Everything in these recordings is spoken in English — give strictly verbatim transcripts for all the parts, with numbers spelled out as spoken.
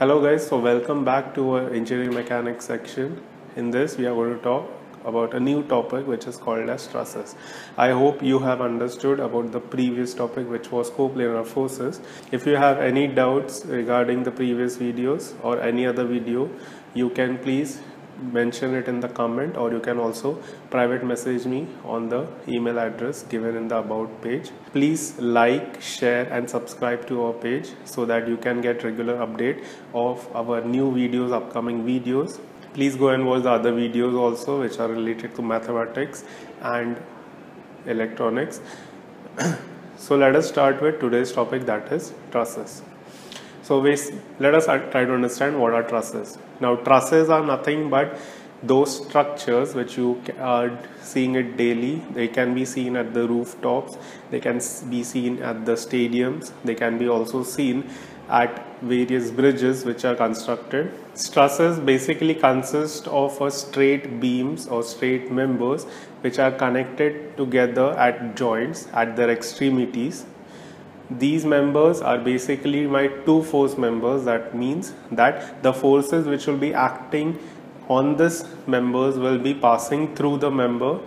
Hello guys, so welcome back to our engineering mechanics section. In this we are going to talk about a new topic which is called as stresses. I hope you have understood about the previous topic which was coplanar forces. If you have any doubts regarding the previous videos or any other video, you can please mention it in the comment, or you can also private message me on the email address given in the about page. Please like, share and subscribe to our page so that you can get regular update of our new videos, upcoming videos. Please go and watch the other videos also which are related to mathematics and electronics. So let us start with today's topic, that is trusses. So we, let us try to understand what are trusses. Now trusses are nothing but those structures which you are seeing it daily. They can be seen at the rooftops, they can be seen at the stadiums, they can be also seen at various bridges which are constructed. Trusses basically consist of a straight beams or straight members which are connected together at joints at their extremities. These members are basically my two force members. That means that the forces which will be acting on this members will be passing through the member.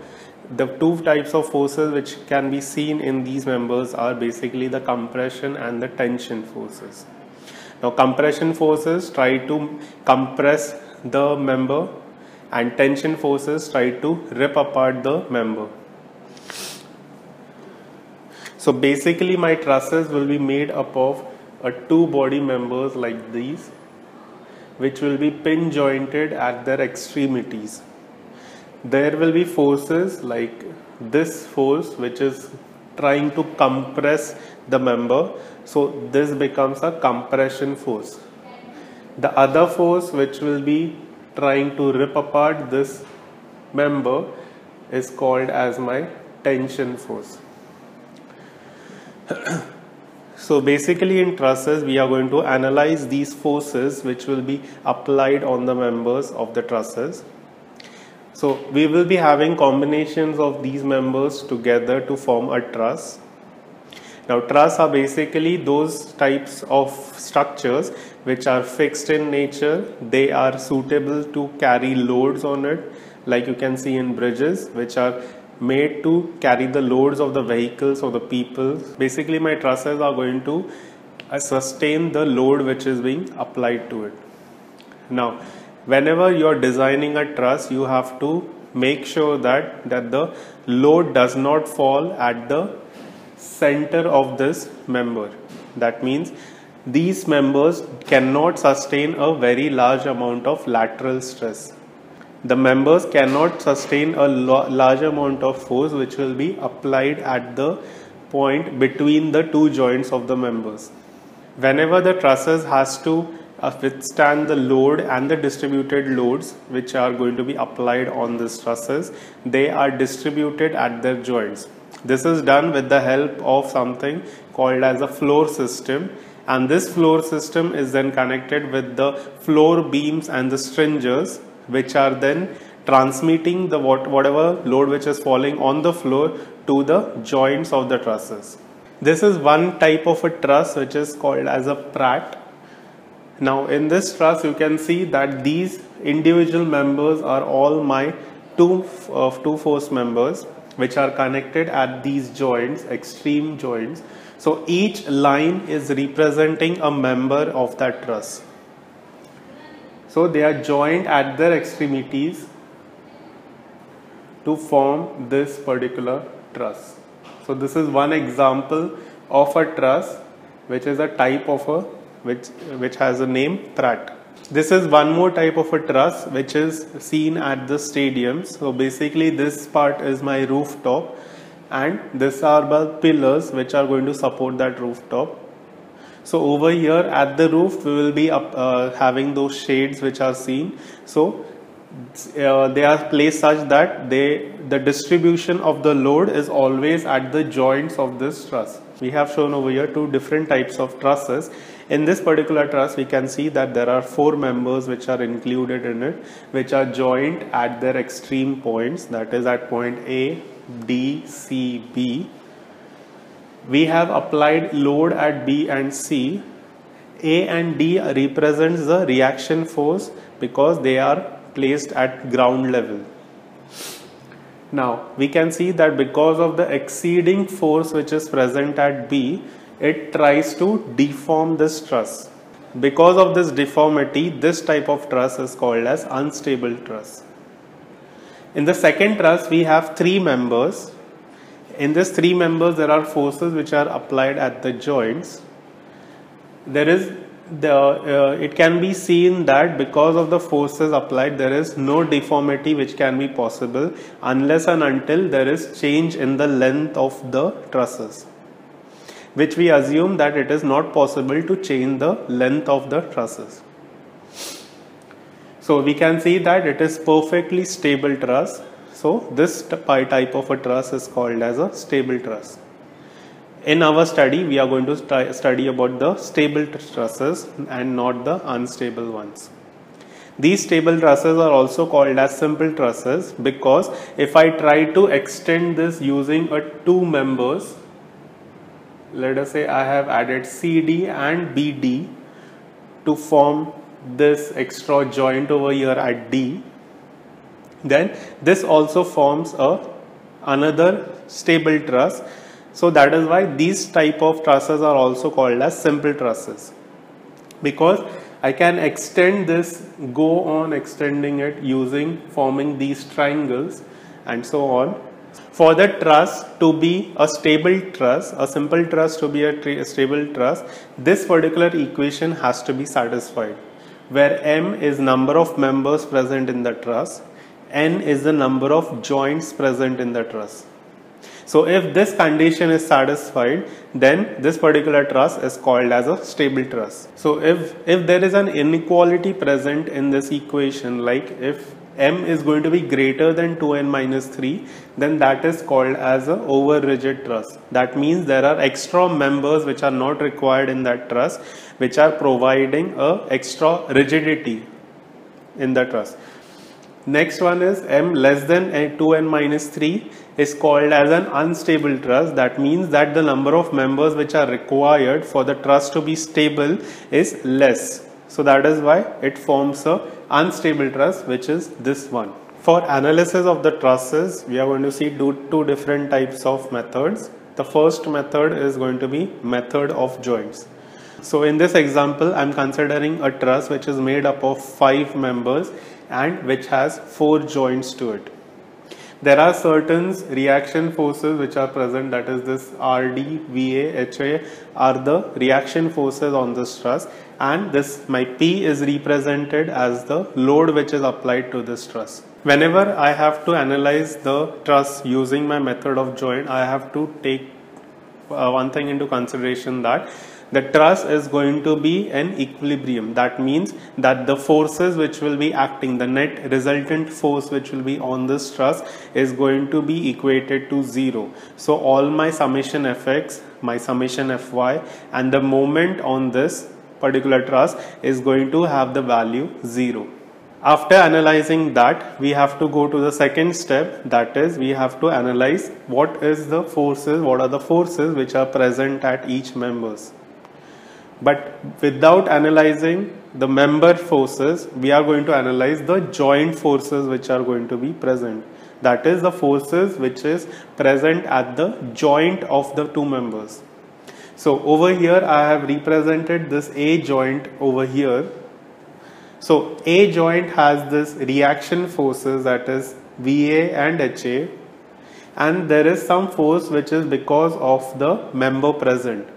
The two types of forces which can be seen in these members are basically the compression and the tension forces. Now compression forces try to compress the member and tension forces try to rip apart the member. So basically my trusses will be made up of a two body members like these, which will be pin jointed at their extremities. There will be forces like this force which is trying to compress the member, so this becomes a compression force. The other force which will be trying to rip apart this member is called as my tension force. So basically in trusses we are going to analyze these forces which will be applied on the members of the trusses. So we will be having combinations of these members together to form a truss. Now trusses are basically those types of structures which are fixed in nature. They are suitable to carry loads on it, like you can see in bridges which are made to carry the loads of the vehicles or the people. Basically my trusses are going to sustain the load which is being applied to it. Now whenever you are designing a truss, you have to make sure that that the load does not fall at the center of this member. That means these members cannot sustain a very large amount of lateral stress. The members cannot sustain a large amount of force which will be applied at the point between the two joints of the members. Whenever the trusses has to withstand the load and the distributed loads which are going to be applied on the trusses, they are distributed at their joints. This is done with the help of something called as a floor system, and this floor system is then connected with the floor beams and the stringers, which are then transmitting the what, whatever load which is falling on the floor to the joints of the trusses. This is one type of a truss which is called as a prat. Now in this truss you can see that these individual members are all my two of uh, two force members which are connected at these joints, extreme joints. So each line is representing a member of that truss. So they are joined at their extremities to form this particular truss. So this is one example of a truss which is a type of a which which has a name prat. This is one more type of a truss which is seen at the stadiums. So basically this part is my rooftop and these are the pillars which are going to support that rooftop. So over here at the roof we will be up, uh, having those shades which are seen. So uh, they are placed such that they the distribution of the load is always at the joints of this truss. We have shown over here two different types of trusses. In this particular truss we can see that there are four members which are included in it, which are joined at their extreme points, that is at point A, D, C, B. We have applied load at B and C, A and D represents the reaction force because they are placed at ground level. Now we can see that because of the exceeding force which is present at B, it tries to deform this truss. Because of this deformity, this type of truss is called as unstable truss. In the second truss, we have three members. In these three members, there are forces which are applied at the joints. There is the uh, it can be seen that because of the forces applied, there is no deformity which can be possible unless and until there is change in the length of the trusses, which we assume that it is not possible to change the length of the trusses. So we can see that it is perfectly stable truss. So this type of a truss is called as a stable truss. In our study, we are going to st study about the stable trusses and not the unstable ones. These stable trusses are also called as simple trusses because if I try to extend this using a two members, let us say I have added C D and B D to form this extra joint over here at D, then this also forms a another stable truss. So that is why these type of trusses are also called as simple trusses, because I can extend this, go on extending it using forming these triangles and so on. For the truss to be a stable truss, a simple truss to be a stable truss, this particular equation has to be satisfied, where M is number of members present in the truss, N is the number of joints present in the truss. So if this condition is satisfied, then this particular truss is called as a stable truss. So if, if there is an inequality present in this equation, like if M is going to be greater than two N minus three, then that is called as an over rigid truss. That means there are extra members which are not required in that truss, which are providing a extra rigidity in the truss. Next one is M less than two N minus three is called as an unstable truss. That means that the number of members which are required for the truss to be stable is less. So that is why it forms a unstable truss, which is this one. For analysis of the trusses, we are going to see two different types of methods. The first method is going to be method of joints. So in this example, I am considering a truss which is made up of five members and which has four joints to it. There are certain reaction forces which are present, that is this R D, V A, H A are the reaction forces on this truss, and this my P is represented as the load which is applied to this truss. Whenever I have to analyze the truss using my method of joint, I have to take uh, one thing into consideration, that the truss is going to be in equilibrium. That means that the forces which will be acting, the net resultant force which will be on this truss is going to be equated to zero. So all my summation F X, my summation F Y and the moment on this particular truss is going to have the value zero. After analyzing that, we have to go to the second step, that is we have to analyze what is the forces, what are the forces which are present at each members. But without analyzing the member forces, we are going to analyze the joint forces which are going to be present. That is the forces which is present at the joint of the two members. So over here I have represented this A joint over here. So A joint has this reaction forces, that is V A and H A, and there is some force which is because of the member present.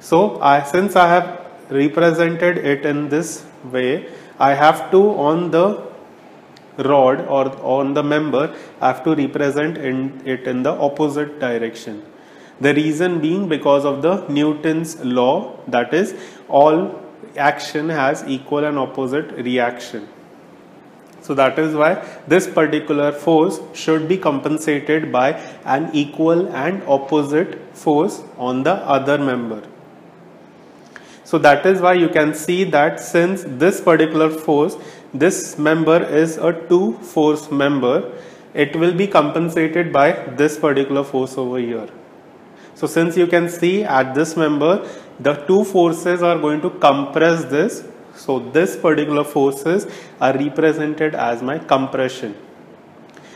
So I, since I have represented it in this way, I have to on the rod or on the member, I have to represent in, it in the opposite direction. The reason being because of the Newton's law, that is all action has equal and opposite reaction. So that is why this particular force should be compensated by an equal and opposite force on the other member. So that is why you can see that since this particular force, this member is a two force member, it will be compensated by this particular force over here. So since you can see at this member, the two forces are going to compress this. So this particular forces are represented as my compression.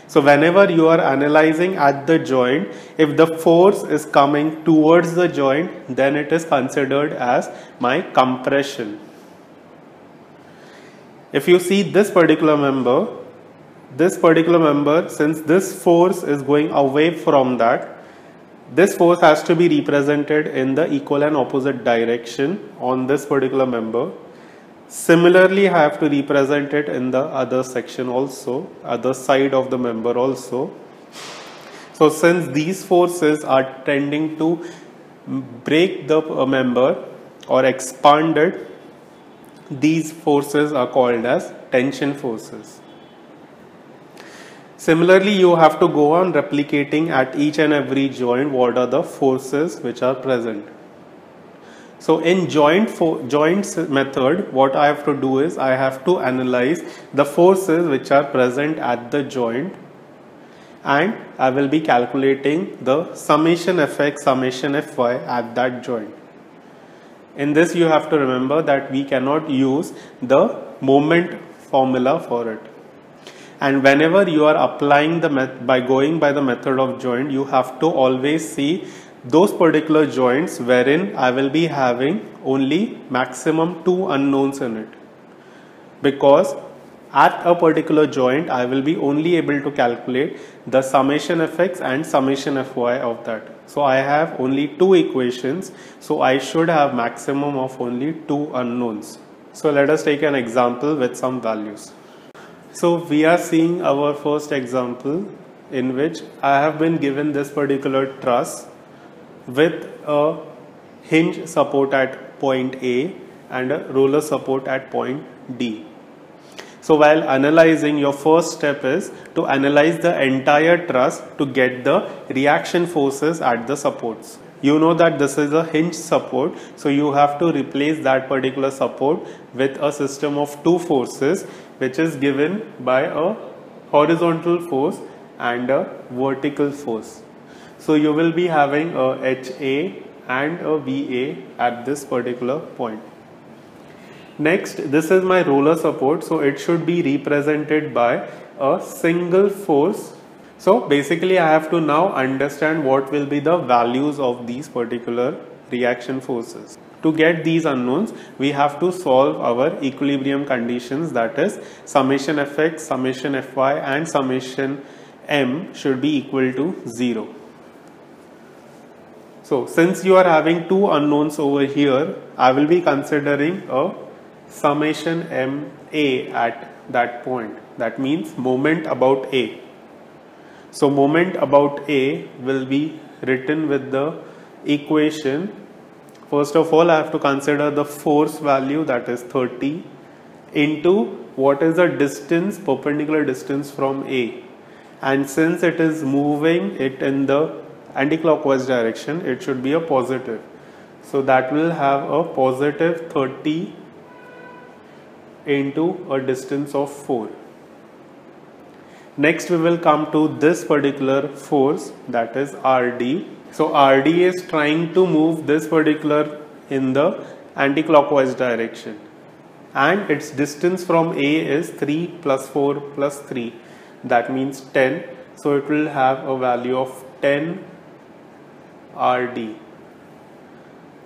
So whenever you are analyzing at the joint, if the force is coming towards the joint, then it is considered as my compression. If you see this particular member, this particular member, since this force is going away from that, this force has to be represented in the equal and opposite direction on this particular member. Similarly, I have to represent it in the other section also, other side of the member also. So since these forces are tending to break the member or expand it, these forces are called as tension forces. Similarly, you have to go on replicating at each and every joint what are the forces which are present. So in joint for, joints method, what I have to do is I have to analyze the forces which are present at the joint, and I will be calculating the summation effect, summation Fy at that joint. In this, you have to remember that we cannot use the moment formula for it. And whenever you are applying the method by going by the method of joint, you have to always see those particular joints wherein I will be having only maximum two unknowns in it, because at a particular joint I will be only able to calculate the summation effects and summation Fy of that. So I have only two equations, so I should have maximum of only two unknowns. So let us take an example with some values. So we are seeing our first example in which I have been given this particular truss with a hinge support at point A and a roller support at point D. So while analyzing, your first step is to analyze the entire truss to get the reaction forces at the supports. You know that this is a hinge support, so you have to replace that particular support with a system of two forces which is given by a horizontal force and a vertical force. So you will be having a H A and a V A at this particular point. Next, this is my roller support, so it should be represented by a single force. So basically I have to now understand what will be the values of these particular reaction forces. To get these unknowns, we have to solve our equilibrium conditions, that is summation Fx, summation Fy and summation M should be equal to zero. So since you are having two unknowns over here, I will be considering a summation M A at that point. That means moment about A. So moment about A will be written with the equation. First of all, I have to consider the force value, that is thirty, into what is the distance, perpendicular distance from A. And since it is moving it in the anti-clockwise direction, it should be a positive, so that will have a positive thirty into a distance of four. Next we will come to this particular force, that is R D. So R D is trying to move this particular in the anti-clockwise direction, and its distance from A is three plus four plus three, that means ten, so it will have a value of ten R D.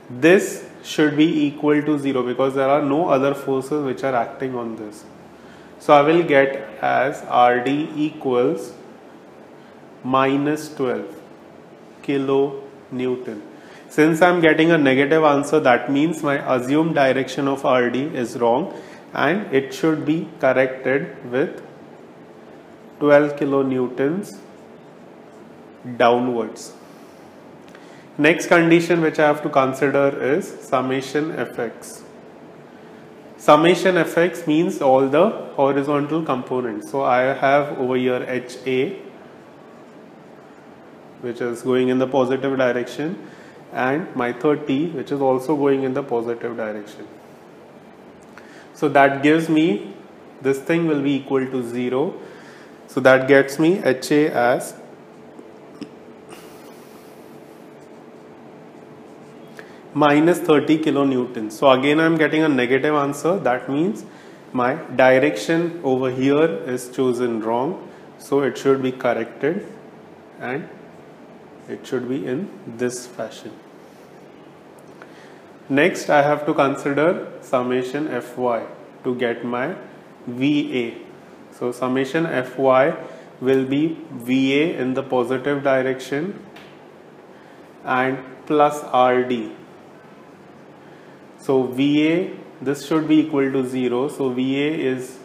This should be equal to zero because there are no other forces which are acting on this. So I will get as R D equals minus twelve kilo Newton. Since I am getting a negative answer, that means my assumed direction of R D is wrong and it should be corrected with twelve kilo Newtons downwards. Next condition which I have to consider is summation Fx. Summation Fx means all the horizontal components. So I have over here Ha, which is going in the positive direction, and my thirty, which is also going in the positive direction. So that gives me, this thing will be equal to zero. So that gets me Ha as minus thirty kilonewtons. So again I am getting a negative answer. That means my direction over here is chosen wrong. So it should be corrected and it should be in this fashion. Next I have to consider summation F Y to get my V A. So summation F Y will be V A in the positive direction and plus R D. So V A, this should be equal to zero. So V A is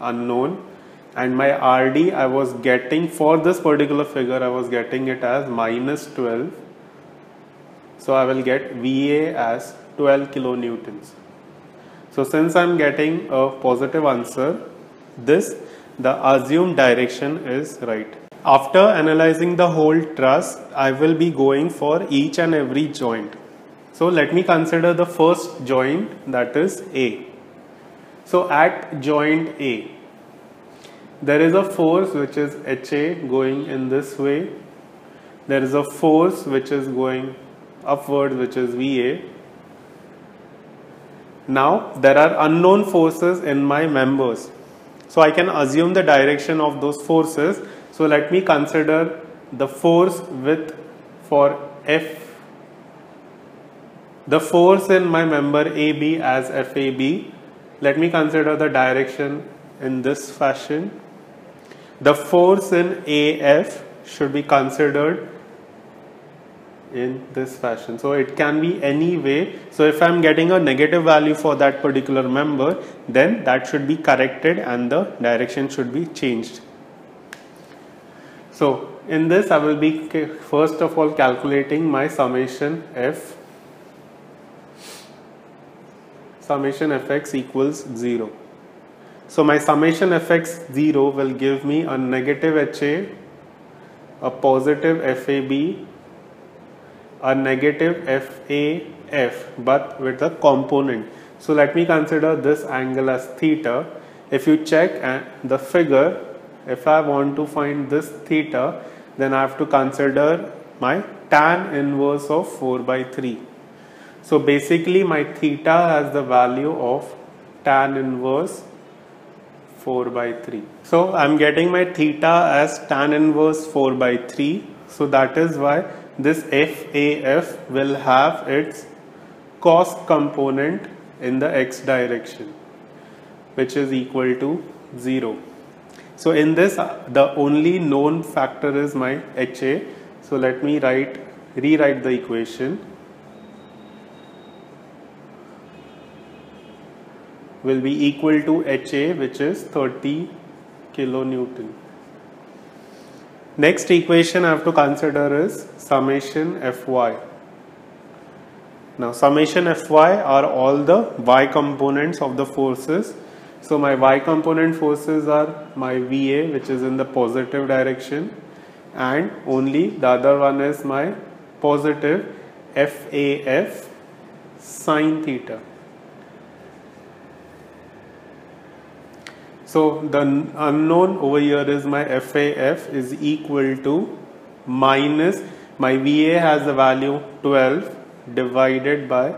unknown, and my R D I was getting for this particular figure, I was getting it as minus twelve. So I will get V A as twelve kilonewtons. So since I am getting a positive answer, this the assumed direction is right. After analyzing the whole truss, I will be going for each and every joint. So let me consider the first joint, that is A. So at joint A, there is a force which is H A going in this way. There is a force which is going upward, which is V A. Now there are unknown forces in my members. So I can assume the direction of those forces. So let me consider the force with for F. The force in my member A B as F A B. Let me consider the direction in this fashion. The force in A F should be considered in this fashion. So it can be any way. So if I am getting a negative value for that particular member, then that should be corrected and the direction should be changed. So in this I will be first of all calculating my summation F. Summation Fx equals zero. So my summation Fx zero will give me a negative H A, a positive F A B, a negative F A F, but with a component. So let me consider this angle as theta. If you check the figure, if I want to find this theta, then I have to consider my tan inverse of four by three. So basically my theta has the value of tan inverse four by three. So I am getting my theta as tan inverse four by three. So that is why this F A F will have its cos component in the x direction, which is equal to zero. So in this the only known factor is my H A. So let me write rewrite the equation. Will be equal to H A, which is thirty kilonewton. Next equation I have to consider is summation F Y. Now summation F Y are all the y components of the forces. So my y component forces are my V A, which is in the positive direction, and only the other one is my positive F A F sine theta. So the unknown over here is my F A F is equal to minus, my V A has the value twelve divided by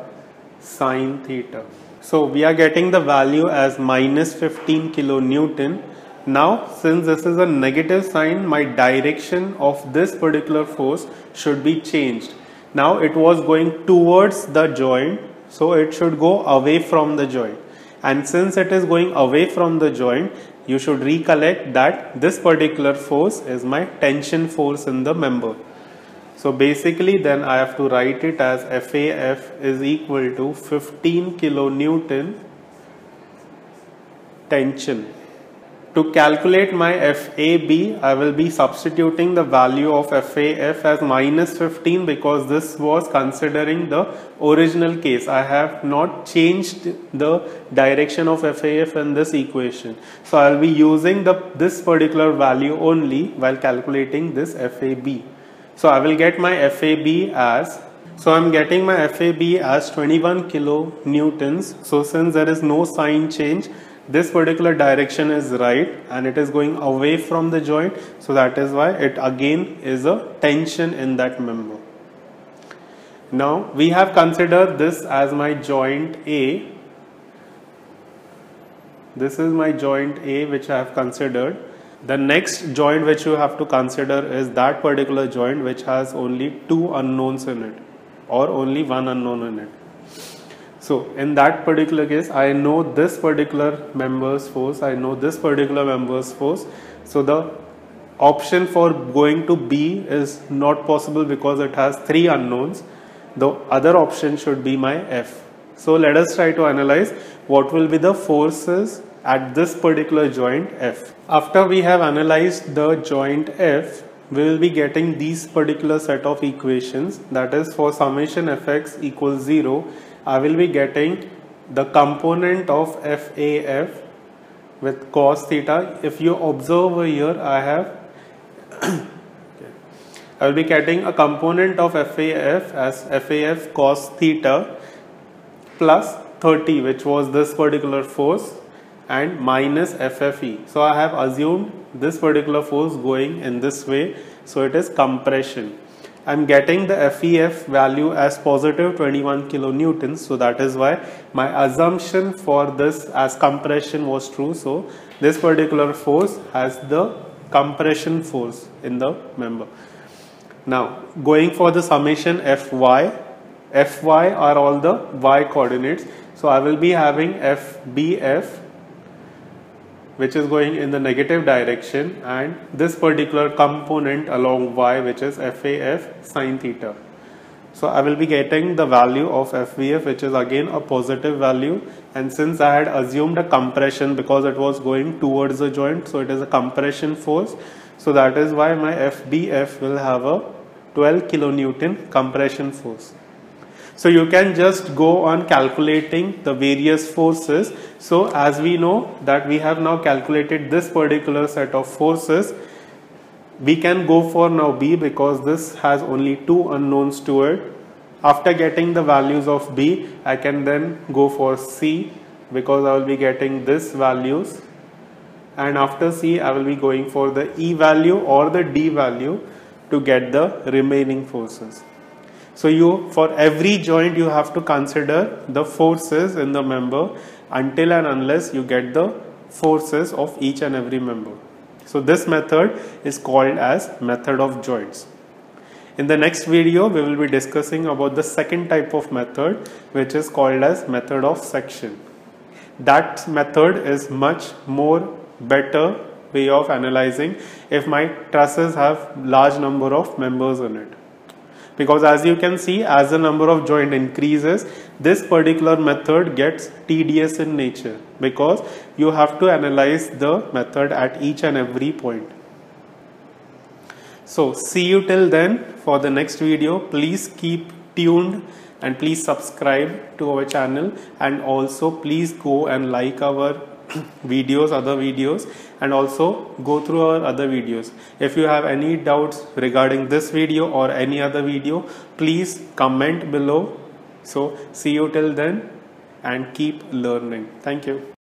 sine theta. So we are getting the value as minus fifteen kilonewton. Now since this is a negative sign, my direction of this particular force should be changed. Now it was going towards the joint, so it should go away from the joint. And since it is going away from the joint, you should recollect that this particular force is my tension force in the member. So basically then I have to write it as F A F is equal to fifteen kilonewton tension. To calculate my F A B, I will be substituting the value of F A F as minus fifteen, because this was considering the original case. I have not changed the direction of F A F in this equation. So I will be using the, this particular value only while calculating this F A B. So I will get my F A B as, so I am getting my F A B as twenty-one kilonewtons. So since there is no sign change, this particular direction is right and it is going away from the joint, so that is why it again is a tension in that member. Now we have considered this as my joint A. This is my joint A which I have considered. The next joint which you have to consider is that particular joint which has only two unknowns in it or only one unknown in it. So in that particular case, I know this particular member's force, I know this particular member's force. So the option for going to B is not possible because it has three unknowns. The other option should be my F. So let us try to analyze what will be the forces at this particular joint F. After we have analyzed the joint F, we will be getting these particular set of equations, that is for summation Fx equals zero, I will be getting the component of F A F with cos theta. If you observe over here, I have I will be getting a component of F A F as F A F cos theta plus thirty, which was this particular force, and minus F F E. So I have assumed this particular force going in this way, so it is compression. I am getting the F E F value as positive twenty-one kilonewtons, so that is why my assumption for this as compression was true. So this particular force has the compression force in the member. Now going for the summation F Y, F Y are all the y coordinates, so I will be having F B F which is going in the negative direction, and this particular component along y which is F A F sine theta. So I will be getting the value of F B F which is again a positive value, and since I had assumed a compression because it was going towards the joint, so it is a compression force, so that is why my F B F will have a twelve kilonewton compression force. So you can just go on calculating the various forces. So as we know that we have now calculated this particular set of forces, we can go for now B because this has only two unknowns to it. After getting the values of B, I can then go for C because I will be getting this values, and after C I will be going for the E value or the D value to get the remaining forces. So you, for every joint you have to consider the forces in the member until and unless you get the forces of each and every member. So this method is called as method of joints. In the next video we will be discussing about the second type of method, which is called as method of section. That method is much more better way of analyzing if my trusses have large number of members in it. Because as you can see, as the number of joint increases, this particular method gets tedious in nature because you have to analyze the method at each and every point. So see you till then for the next video. Please keep tuned and please subscribe to our channel, and also please go and like our videos, other videos, and also go through our other videos. If you have any doubts regarding this video or any other video, please comment below. So see you till then and keep learning. Thank you.